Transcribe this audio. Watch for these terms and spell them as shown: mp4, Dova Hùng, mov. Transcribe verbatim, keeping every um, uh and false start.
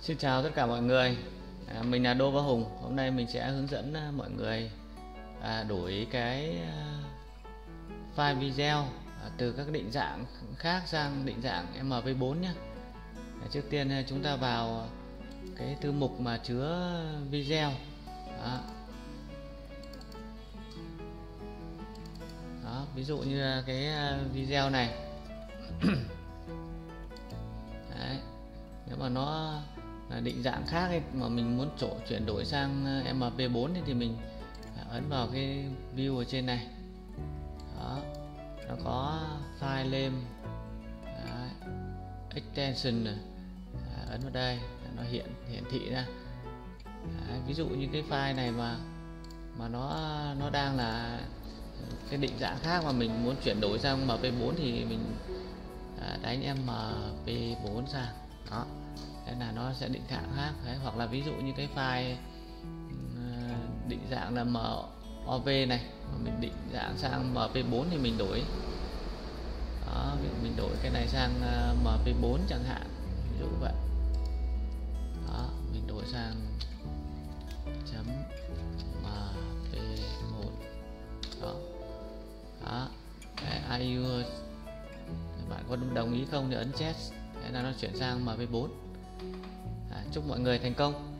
Xin chào tất cả mọi người, à, mình là Dova Hùng. Hôm nay mình sẽ hướng dẫn mọi người à, đổi cái file video à, từ các định dạng khác sang định dạng em pê bốn nhé. À, trước tiên chúng ta vào cái thư mục mà chứa video. Đó. Đó, ví dụ như cái video này. Đấy, nếu mà nó là định dạng khác ấy, mà mình muốn chỗ chuyển đổi sang em pê bốn thì, thì mình ấn vào cái view ở trên này. Đó, nó có file name, đấy, extension này. Đấy, ấn vào đây nó hiện hiển thị ra. Đấy, ví dụ như cái file này mà mà nó nó đang là cái định dạng khác mà mình muốn chuyển đổi sang em pê bốn thì mình đánh em pê bốn sang đó, thế là nó sẽ định dạng khác. Đấy, hoặc là ví dụ như cái file định dạng là mov này mà mình định dạng sang em pê bốn thì mình đổi đó, mình đổi cái này sang em pê bốn chẳng hạn, ví dụ vậy. Đó, mình đổi sang chấm em pê một đó. Đó. Đấy, ai bạn có đồng ý không thì ấn yes, thế là nó chuyển sang em pê bốn. À, chúc mọi người thành công.